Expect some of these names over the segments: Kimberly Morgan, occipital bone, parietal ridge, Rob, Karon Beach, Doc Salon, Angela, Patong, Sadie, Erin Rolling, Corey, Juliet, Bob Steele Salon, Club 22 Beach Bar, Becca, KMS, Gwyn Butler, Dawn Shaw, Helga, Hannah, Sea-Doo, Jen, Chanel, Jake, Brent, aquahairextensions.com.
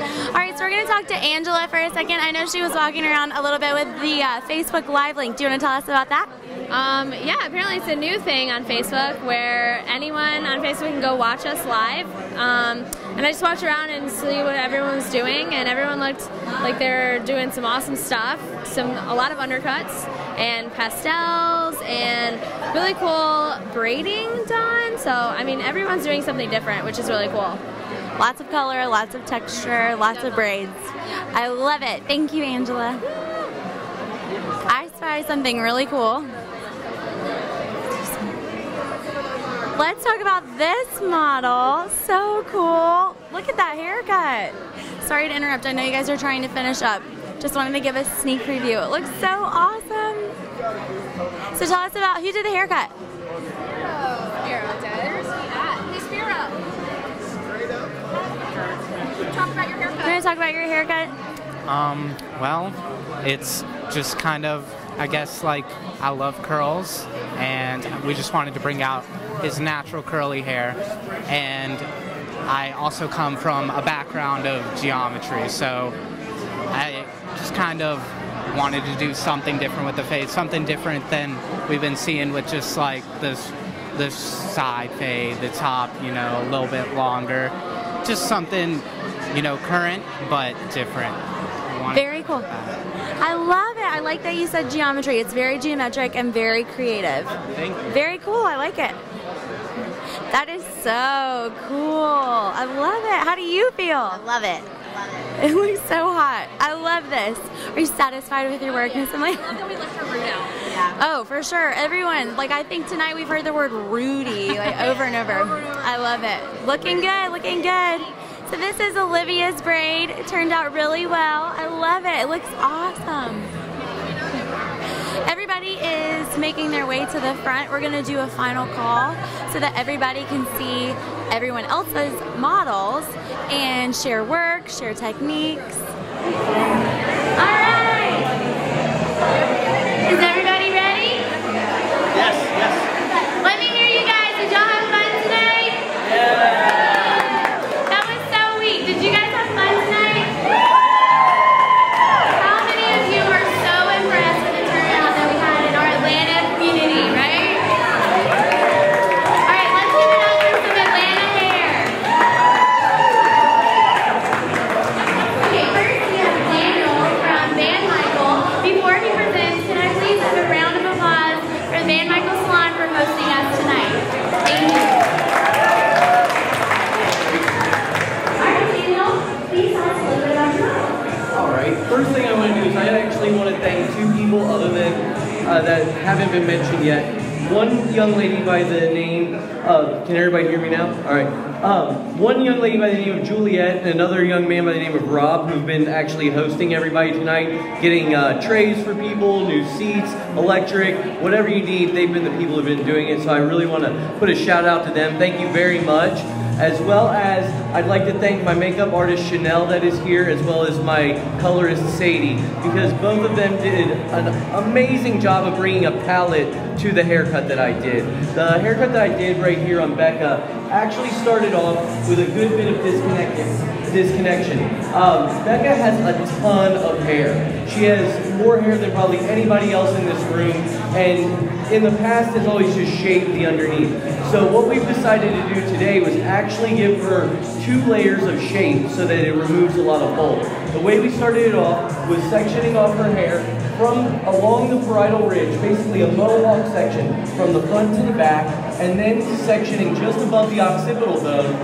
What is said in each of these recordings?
All right, so we're going to talk to Angela for a second. I know she was walking around a little bit with the Facebook Live link. Do you want to tell us about that? Yeah, apparently it's a new thing on Facebook where anyone on Facebook can go watch us live. And I just walked around and see what everyone's doing, and everyone looked like they're doing some awesome stuff, a lot of undercuts and pastels and really cool braiding done. So I mean, everyone's doing something different, which is really cool. Lots of color, lots of texture, lots of braids. I love it. Thank you, Angela. I spotted something really cool. Let's talk about this model. So cool. Look at that haircut. Sorry to interrupt. I know you guys are trying to finish up. Just wanted to give a sneak preview. It looks so awesome. So tell us about who did the haircut. Can I talk about your haircut? Well, it's just kind of, I guess, like, I love curls, and we just wanted to bring out his natural curly hair. And I also come from a background of geometry, so I just kind of wanted to do something different with the fade, something different than we've been seeing with just like this side fade, the top, you know, a little bit longer, just something, you know, current but different. Very cool. I love it. I like that you said geometry. It's very geometric and very creative. Thank you. Very cool. I like it. That is so cool. I love it. How do you feel? I love it. I love it. It looks so hot. I love this. Are you satisfied with your work, Miss Emily? I love that we look for Rudy. Yeah. Oh, for sure. Everyone. Like, I think tonight we've heard the word Rudy like over and over. I love it. Looking good. Looking good. So this is Olivia's braid. It turned out really well. I love it. It looks awesome. Everybody is making their way to the front. We're going to do a final call so that everybody can see everyone else's models and share work, share techniques. All right. Is everybody ready? Yes, yes. Let me hear you guys. Did y'all have fun tonight? Yeah. That haven't been mentioned yet. One young lady by the name of, can everybody hear me now? All right. One young lady by the name of Juliet and another young man by the name of Rob, who've been actually hosting everybody tonight, getting trays for people, new seats, electric, whatever you need. They've been the people who've been doing it, so I really want to put a shout out to them. Thank you very much. As well as, I'd like to thank my makeup artist Chanel that is here, as well as my colorist Sadie, because both of them did an amazing job of bringing a palette to the haircut that I did. The haircut that I did right here on Becca actually started off with a good bit of disconnection. Becca has a ton of hair. She has more hair than probably anybody else in this room, and in the past has always just shaved the underneath. So what we've decided to do today was actually give her two layers of shape so that it removes a lot of bulk. The way we started it off was sectioning off her hair from along the parietal ridge, basically a mohawk section from the front to the back, and then sectioning just above the occipital bone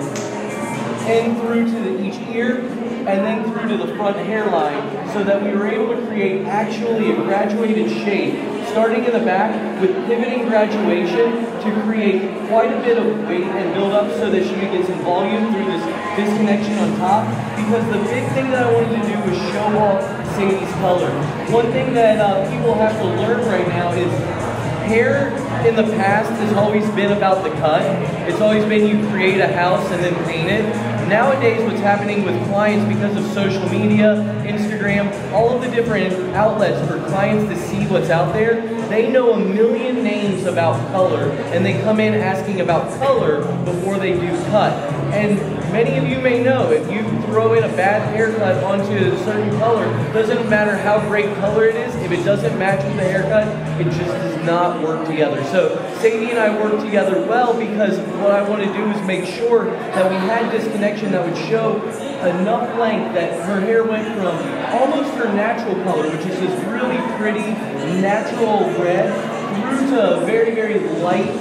and through to each ear, and then through to the front hairline, so that we were able to create actually a graduated shape, starting in the back with pivoting graduation to create quite a bit of weight and build up so that she could get some volume through this disconnection on top, because the big thing that I wanted to do was show off Sadie's color. One thing that people have to learn right now is hair in the past has always been about the cut. It's always been you create a house and then paint it. Nowadays, what's happening with clients because of social media, Instagram, all of the different outlets for clients to see what's out there, they know a million names about color, and they come in asking about color before they do cut. And Many of you may know, if you throw in a bad haircut onto a certain color, doesn't matter how great color it is, if it doesn't match with the haircut, it just does not work together. So Sadie and I worked together well because what I wanted to do is make sure that we had this connection that would show enough length that her hair went from almost her natural color, which is this really pretty natural red, through to a very, very light,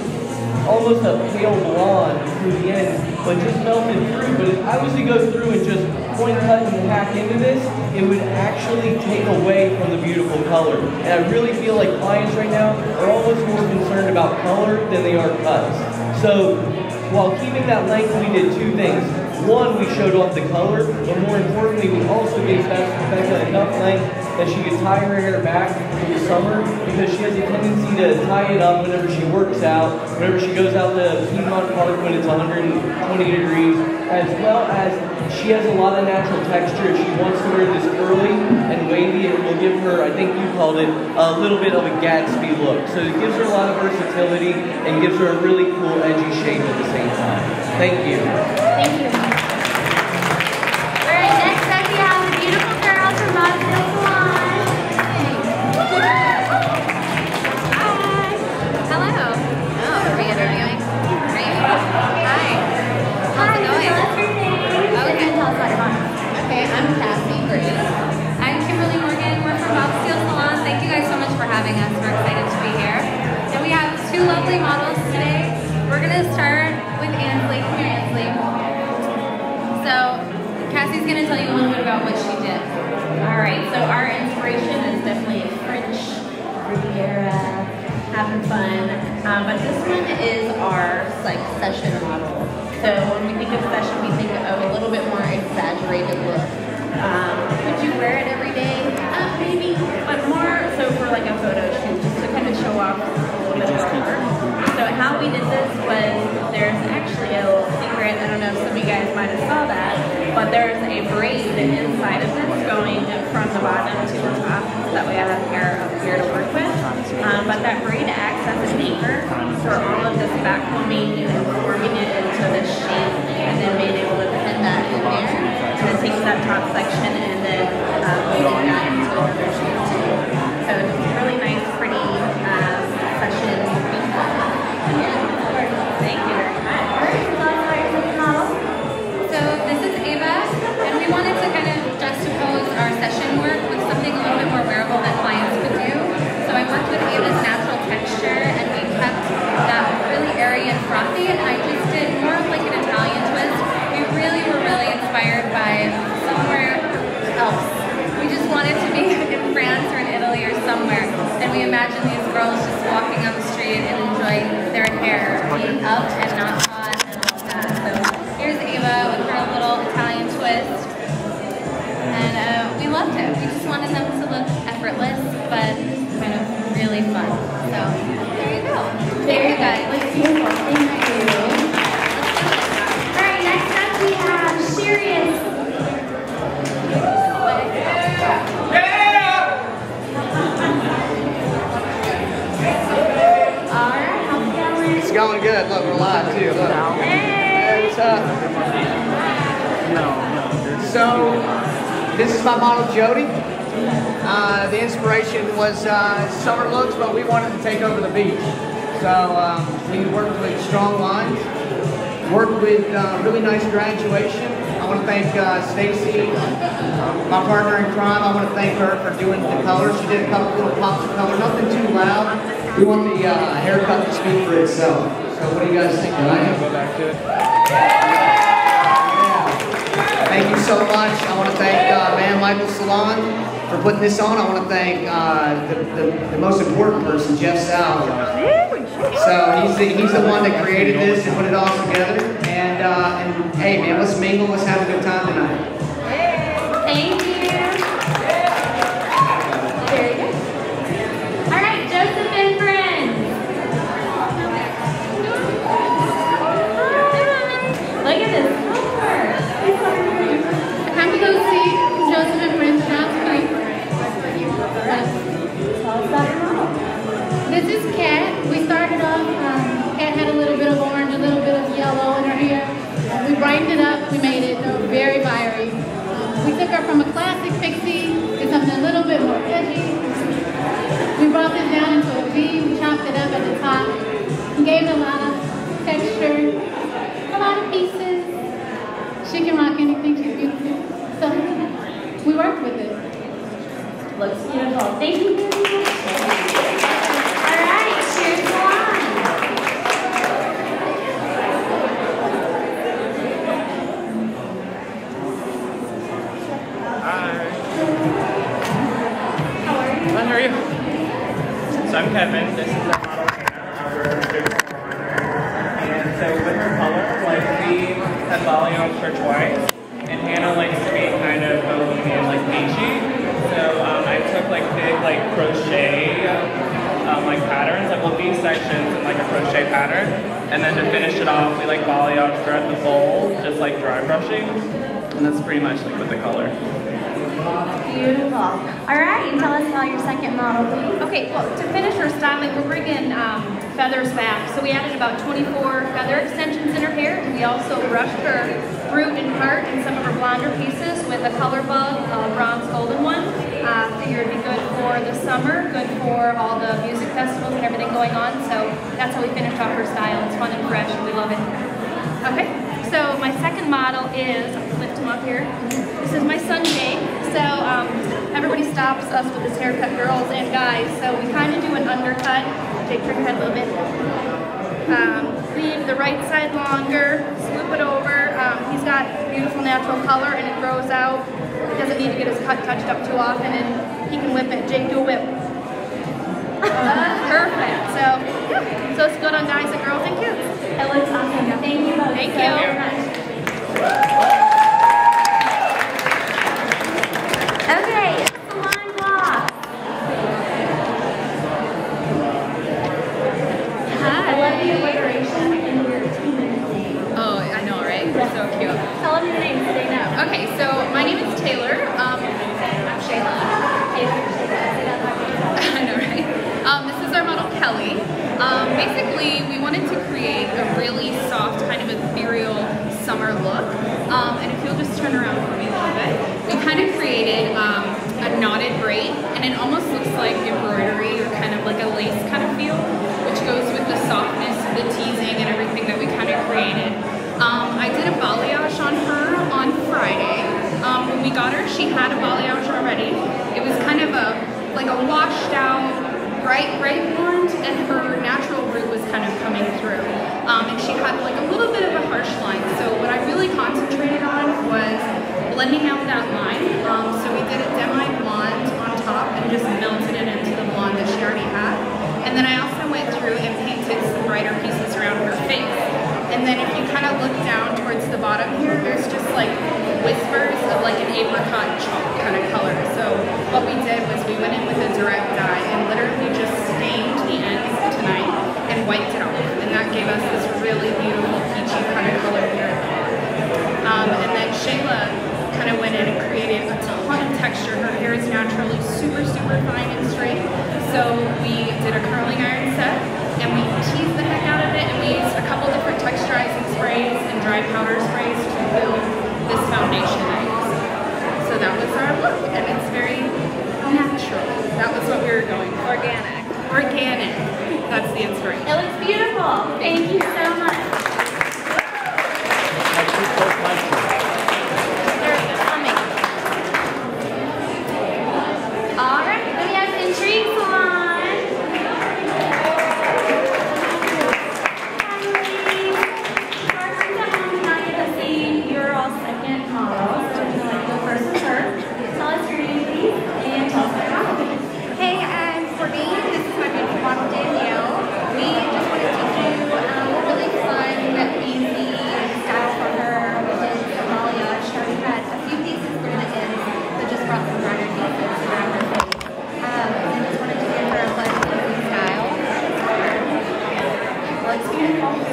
almost a pale blonde through the end, but just melted through. But if I was to go through and just point cut and hack into this, it would actually take away from the beautiful color. And I really feel like clients right now are almost more concerned about color than they are cuts. So while keeping that length, we did two things. One, we showed off the color, but more importantly, we also gave Becca enough length that she could tie her hair back in the summer, because she has a tendency to tie it up whenever she works out, whenever she goes out to Piedmont Park when it's 120 degrees, as well as she has a lot of natural texture. If she wants to wear this curly and wavy, it will give her, I think you called it, a little bit of a Gatsby look. So it gives her a lot of versatility and gives her a really cool, edgy shape at the same time. Thank you. Thank you. All right, next up we have the beautiful girl from Rob Salon. Okay, I'm Cassie. Great. I'm Kimberly Morgan. We're from Bob Steele Salon. Thank you guys so much for having us. We're excited to be here. And we have two lovely models today. We're going to start with Ansley. Come here, Ansley. So, Cassie's going to tell you a little bit about what she did. Alright, so our inspiration is definitely French Riviera, having fun. But this one is our like session model. So when we think of session, we think of a little bit more exaggerated look. Would you wear it every day? Maybe, but more so for like a photo shoot, just to kind of show off a little bit more. So how we did this was, there's actually a little secret, I don't know if some of you guys might have saw that, but there's a braid inside of this going from the bottom to the top, so that way I have hair up here to work with. But that braid acts as an anchor for all of this back combing and forming it into this shape, and then being able to pin that in there, and then take that top section and then putting that into a shape too. So it's a really nice, pretty session. Thank you very much. So this is Ava, and we wanted to kind of juxtapose our session work with something a little bit more wearable that clients could do. So I worked with Ava's natural texture, and we kept that really airy and frothy, and I just did more of like an Italian twist. We really were really inspired by somewhere else. We just wanted to be in France or in Italy or somewhere, and we imagined these girls just walking on the street and enjoying their hair being up and not caught and all that. So here's Ava with her little Italian twist, and we loved it. We just wanted them to look effortless, but kind of really fun. So there you go. There you guys. Thank you. All right, next up we have Sirius. Yeah. All right, how's it going? It's going good. Look, we're live too. Look. Hey. What's up? No. So this is my model Jody. The inspiration was summer looks, but we wanted to take over the beach. So we worked with strong lines, worked with really nice graduation. I want to thank Stacy, my partner in crime. I want to thank her for doing the color. She did a couple little pops of color, nothing too loud. We want the haircut to speak for itself. So what do you guys think? Can I go back to it? Thank you so much. I want to thank Van Michael Salon for putting this on. I want to thank the most important person, Jeff Sal. So he's the one that created this and put it all together. And hey man, let's mingle. Let's have a good time tonight. Thank you. There you go. All right, Joseph and Brent. This is Kat. We started off, Kat had a little bit of orange, a little bit of yellow in her hair. We brightened it up, we made She can rock anything, she's beautiful. So, we worked with it. Looks beautiful. Thank you very much. All right, cheers to wine. Hi. How are you? How are you? So I'm Kevin. This is for twice, and Hannah likes to be kind of bohemian, like beachy, so I took like big like crochet like patterns, like well these sections and like a crochet pattern, and then to finish it off we like volley off throughout the bowl, just like dry brushing, and that's pretty much like with the color. Beautiful. All right, and tell us about your second model. Okay, well to finish our styling, we're bringing feathers back, so we added about 24 feather extensions in her hair, and we also brushed her root and heart and some of her blonder pieces with a color bug, bronze golden one. Figured it'd be good for the summer, good for all the music festivals and everything going on, so that's how we finished off her style. It's fun and fresh, and we love it. Okay, so my second model is, I'll lift him up here, this is my son Jake. So everybody stops us with this haircut, girls and guys, so we kind of do an undercut. Take your head a little bit. Leave the right side longer, swoop it over. He's got beautiful natural color and it grows out. He doesn't need to get his cut touched up too often, and he can whip it. Jake, do a whip. Perfect. So, yeah. So it's good on guys and girls and kids. It looks awesome. Thank you both. Thank you. So very much. Okay, so my name is Taylor. I'm Shayla. I know, right? This is our model Kelly. Basically, we wanted to create a really soft, kind of ethereal summer look. And if you'll just turn around for me a little bit, we kind of created a knotted braid, and it almost looks like embroidery or kind of like a lace kind of feel, which goes with the softness, the teasing, and everything that we kind of created. I did a balayage on her on Friday. When we got her, she had a balayage already. It was kind of a washed out bright red blonde, and her natural root was kind of coming through. And she had like a little bit of a harsh line. So what I really concentrated on was blending out that line. So we did a demi blonde on top and just melted it into the blonde that she already had. And then I also went through and painted some brighter pieces around her face. And then if you kind of look down towards the bottom here, there's just like whispers of like an apricot chalk kind of color. So what we did was we went in with a direct dye and literally just stained the ends tonight and wiped it off. And that gave us this really beautiful peachy kind of color here at the bottom. And then Shayla kind of went in and created a ton of texture. Her hair is naturally super, super fine and straight. So we did a curling iron set, and we teased the heck out of it, and we used a couple different texturizing sprays and dry powder sprays to build this foundation I used. So that was our look, and it's very natural. That was what we were going for. Organic. Organic. That's the inspiration. It looks beautiful. Thank you so much. They're coming. All right, we have Intrigue Salon.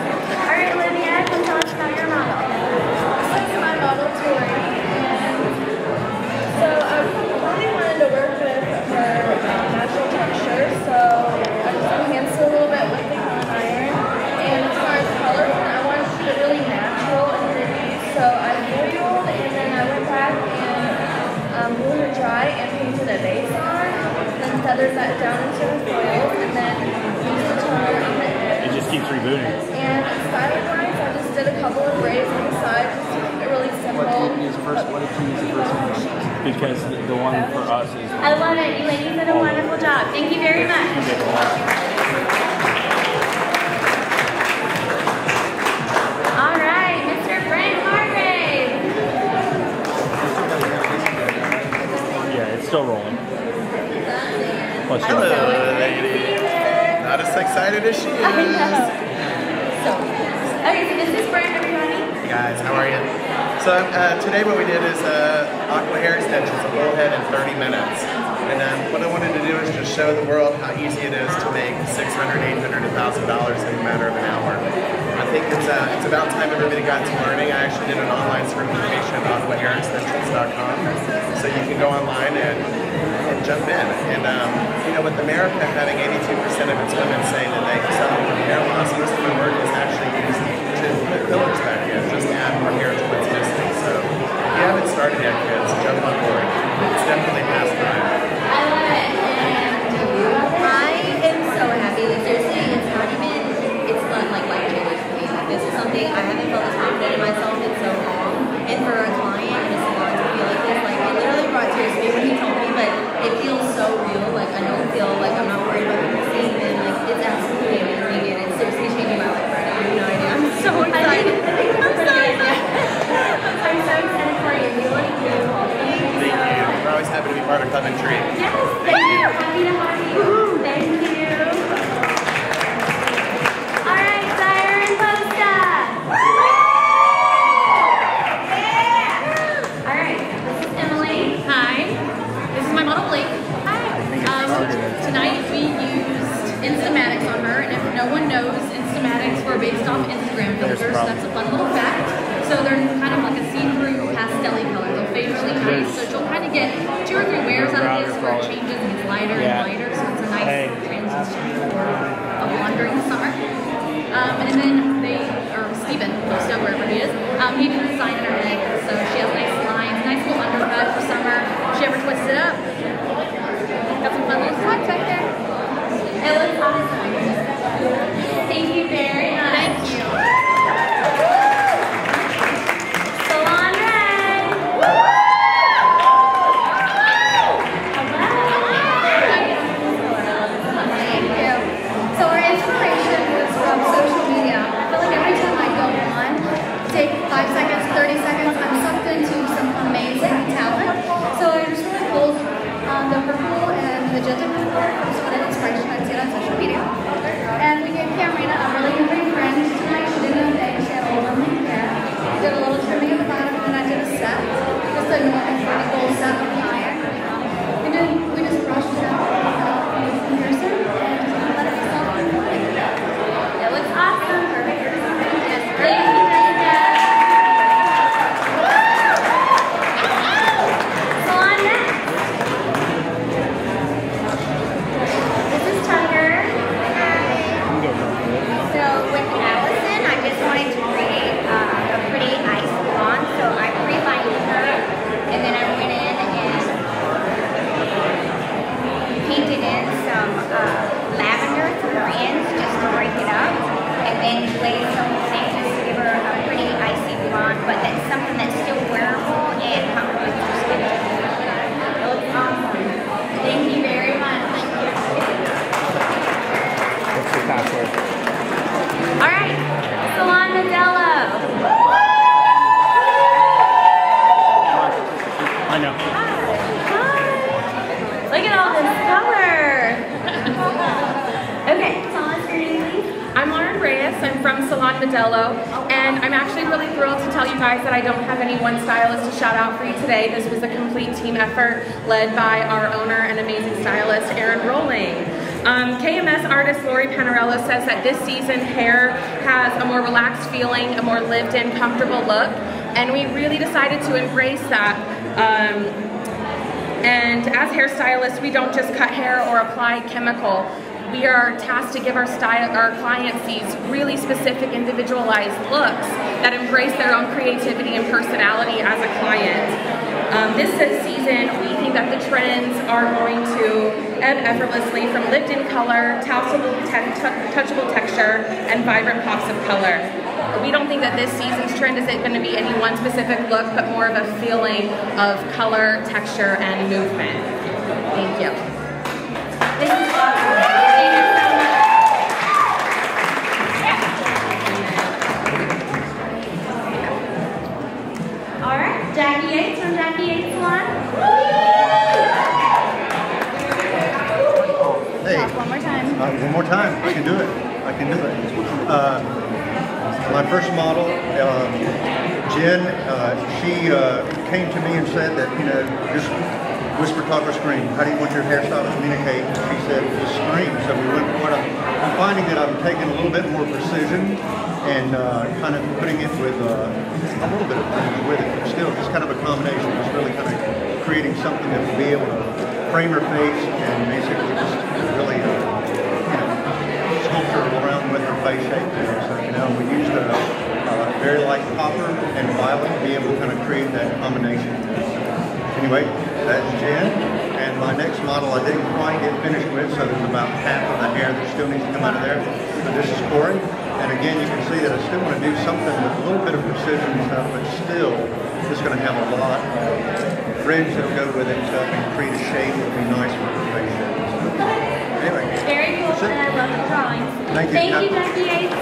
Alright, Olivia, can you tell us about your model? This is my model, Tori. first, what did you use the first one? Because the one for us is... I love it. You ladies did a wonderful job. Thank you very much. Still rolling. Plus hello, ladies. Not as excited as she is. I know. So, okay, so this is Brent, everybody. Hey guys, how are you? So today what we did is aqua hair extensions, a whole head in 30 minutes. And what I wanted to do is just show the world how easy it is to make $600, $800, $1,000 in a matter of an hour. I think it's about time everybody got to learning. I actually did an online certification on aquahairextensions.com, so you can go online and jump in. And you know, with America having 82% of its women saying that they suffer from hair loss, most of the work is actually used to put fillers back in, just to add more hair to what's missing. So if you haven't started yet, kids, jump on board. It's definitely past time. I love it, and I am so happy that seriously, it's not even, it's fun like this is something I haven't felt as confident in myself in so long, and for a client in a salon to feel like this, like it literally brought tears to me when he told me, but it feels so real. Like I don't feel like I'm not worried about people seeing it. Like it's absolutely amazing, and it's seriously changing my life right now. I have no idea. I'm so excited. I'm so excited. I'm so excited for you. We want you. Thank you. We're always happy to be part of Club Intrigue. Yes. Thank you. Happy to have you. Woo. Thank you. Tonight we used Instamatics on her, and if no one knows, Instamatics were based off Instagram filters, so that's a fun little fact. So they're kind of like a see-through pastel-y color. They'll fade really quick, so she'll kind of get 2 or 3 wears out of this where it changes and gets lighter and lighter, so it's a nice transition for a wandering summer. And then they, or Steven, close to wherever he is, he did the design in her head, so she has nice lines, nice little undercut for summer. If she ever twists it up, got some fun little spots right there. It looks awesome. Thank you very much. Thank you. Salon Red. Thank you. So our inspiration was from social media. I feel like every time I go on, take 5 seconds, 30 seconds, I'm sucked into some amazing talent. So I just want to hold the purple magenta part comes with an inspiration I've seen on social media. And we gave Camarina a really great friend tonight. She didn't know that she had a little length hair. I did a little trimming at the bottom, and then I did a set. Just a gold set with the iron. And then we just brushed it out with the piercing and let it soak in the morning. It looks awesome. Perfect. Yes, great. And laid some things to give her a pretty icy blonde, but that's something that's still wearable and compliments her skin. It looks awesome. Thank you very much. Thank you. What's your password? All right, Salon Modelo. I know. Hi. Look at all this color. Okay. I'm from Salon Modelo, and I'm actually really thrilled to tell you guys that I don't have any one stylist to shout out for you today. This was a complete team effort led by our owner and amazing stylist, Erin Rolling. KMS artist Lori Panarello says that this season hair has a more relaxed feeling, a more lived-in, comfortable look, and we really decided to embrace that. And as hairstylists, we don't just cut hair or apply chemical. We are tasked to give our clients these really specific individualized looks that embrace their own creativity and personality as a client. This season, we think that the trends are going to ebb effortlessly from lived-in color, touchable texture, and vibrant pops of color. we don't think that this season's trend is going to be any one specific look, but more of a feeling of color, texture, and movement. Thank you. All right, Jackie Yates from Jackie Yates Salon. Hey. One more time. One more time. I can do it. I can do it. My first model, Jen, she came to me and said that, you know, just whisper, talk, or scream. How do you want your hairstyle to communicate? She said, just scream. So we went for what I'm finding that I'm taking a little bit more precision and kind of putting it with a little bit of things with it, but still just kind of a combination. Just really kind of creating something that will be able to frame her face and basically just really, you know, sculpture around with her face shape there. So, you know, we used a very light copper and violet to be able to kind of create that combination. Anyway, that's Jen, and my next model I didn't quite get finished with, so there's about half of the hair that still needs to come out of there. But this is Corey, and again, you can see that I still want to do something with a little bit of precision and stuff, but still, it's going to have a lot of fringe that'll go with it and stuff, and create a shade that'll be nice for the face. Anyway, very cool, and I love the drawings. Thank you. Thank you, Jackie Yates.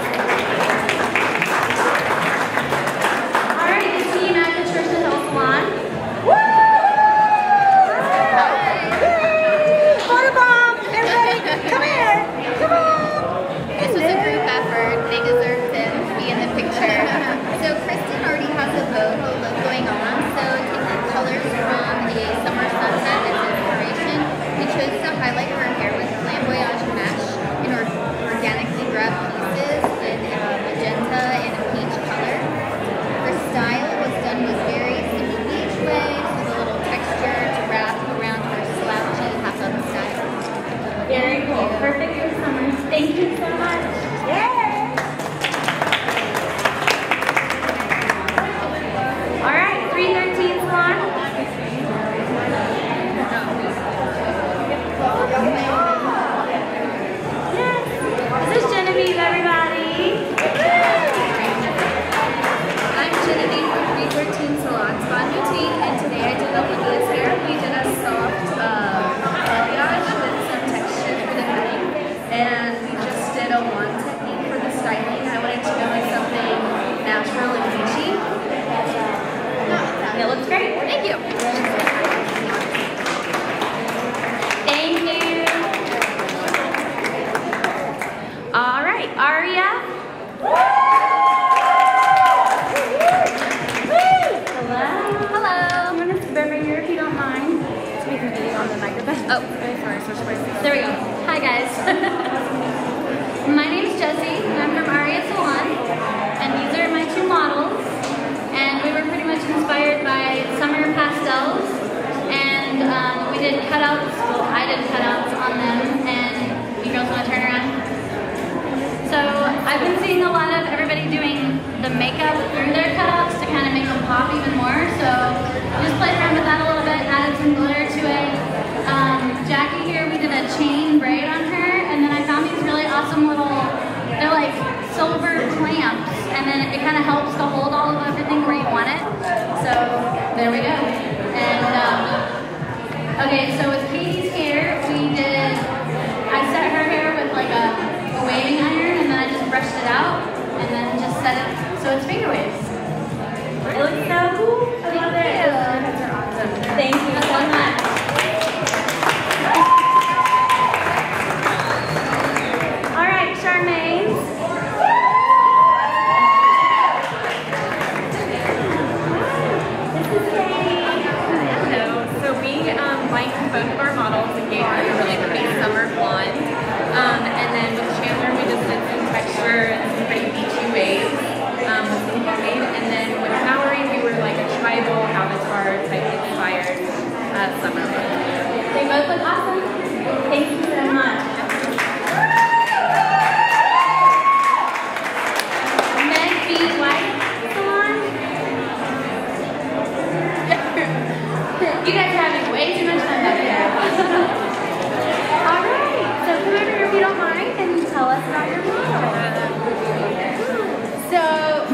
So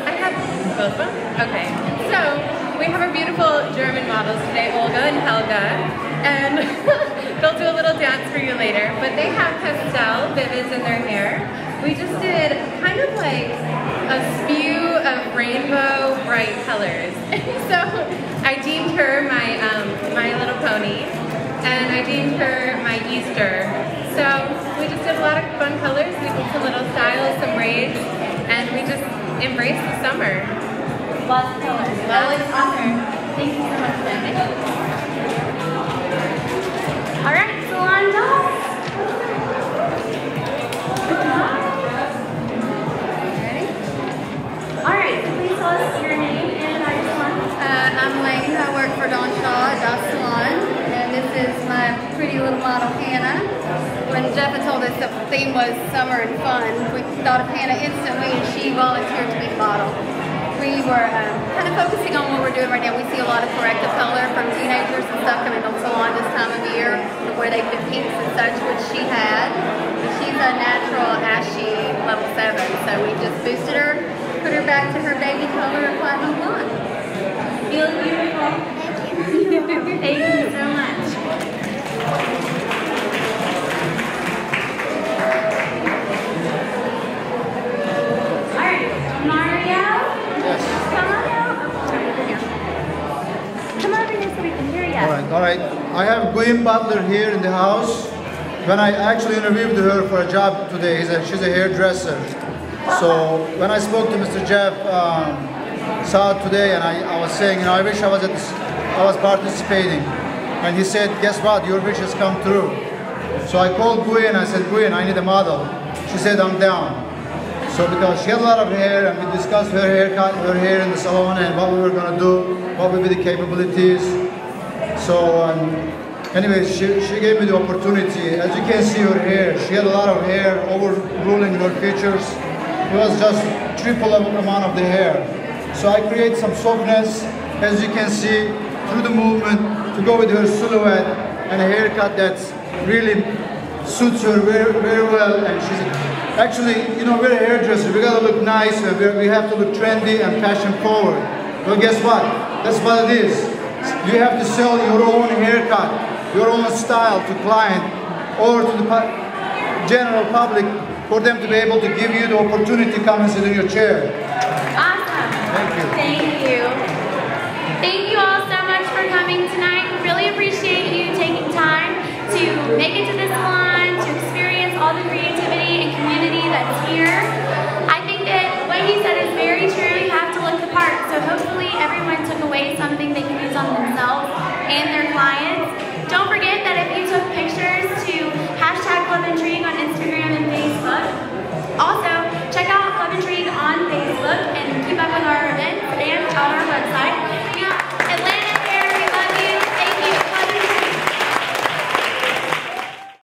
Okay, so we have our beautiful German models today, Olga and Helga, and they'll do a little dance for you later, but they have pastel vivids in their hair. We just did kind of like a spew of rainbow bright colors. So I deemed her my, My Little Pony, and I deemed her my Easter. So we just did a lot of fun colors. We did some little styles, some braids, and we just embraced the summer. Lots of colors. Lots of colors. Thank you so much, Jen. All right, salon dolls. Ready? All right. Please tell us your name and our salon. I'm Lane. I work for Dawn Shaw at Doc Salon, and this is my pretty little model, Hannah. When Jeff had told us the theme was summer and fun, we thought of Hannah instantly, and she volunteered to be the model. We were kind of focusing on what we're doing right now. We see a lot of corrective color from teenagers and stuff coming to the salon this time of year, where they put pinks and such, which she had. She's a natural ashy level 7, so we just boosted her, put her back to her baby color, and platinum blonde. Feel beautiful. Thank you. Thank you so much. All right. I have Gwyn Butler here in the house. When I actually interviewed her for a job today, she's a hairdresser. So when I spoke to Mr. Jeff Sal today, and I was saying, you know, I wish I was participating. And he said, guess what? Your wish has come true. So I called Gwyn. I said, Gwyn, I need a model. She said, I'm down. So because she had a lot of hair, and we discussed her haircut, her hair in the salon, and what we were going to do, what would be the capabilities. So anyway, she gave me the opportunity. As you can see, her hair, she had a lot of hair overruling her features. It was just triple amount of the hair. So I create some softness, as you can see, through the movement to go with her silhouette and a haircut that really suits her very, very well. And she's actually, you know, we're a hairdresser. We gotta look nice. We have to look trendy and fashion forward. Well, guess what? That's what it is. You have to sell your own haircut, your own style to client or to the general public for them to be able to give you the opportunity to come and sit in your chair.